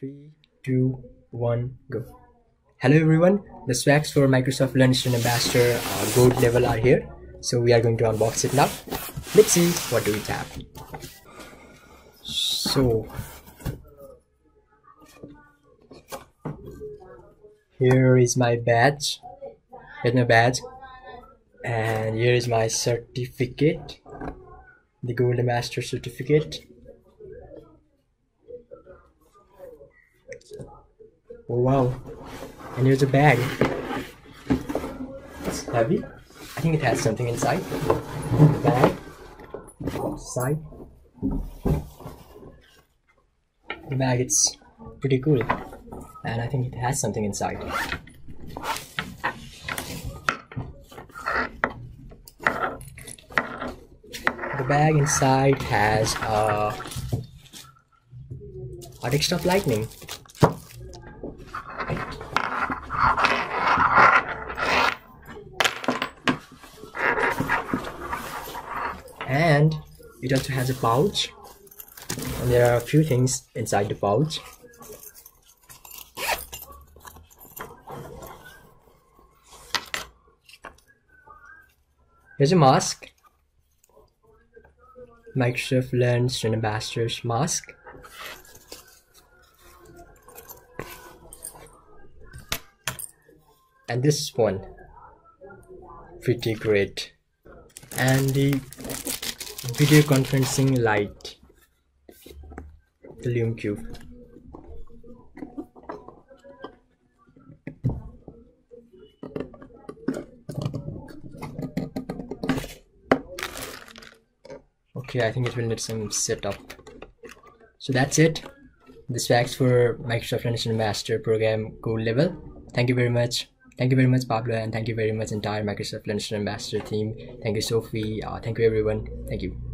3, 2, 1, go. Hello everyone, the swags for Microsoft Learn Student Ambassador gold level are here, so we are going to unbox it now. Let's see what do we have. So here is my badge, and here is my certificate, the gold master certificate. Oh, wow, and here's a bag. It's heavy. I think it has something inside. The bag, outside. The bag, it's pretty cool, and I think it has something inside. The bag inside has a text of lightning. And it also has a pouch, and there are a few things inside the pouch. Here's a mask, Microsoft Learn Student Ambassadors mask. And this one, pretty great. And the video conferencing light, the Lume Cube. Okay, I think it will need some setup. So that's it. This was for Microsoft Learn Student Ambassador program gold level. Thank you very much. Thank you very much, Pablo, and thank you very much entire Microsoft Learn Student Ambassador team. Thank you, Sophie. Thank you, everyone. Thank you.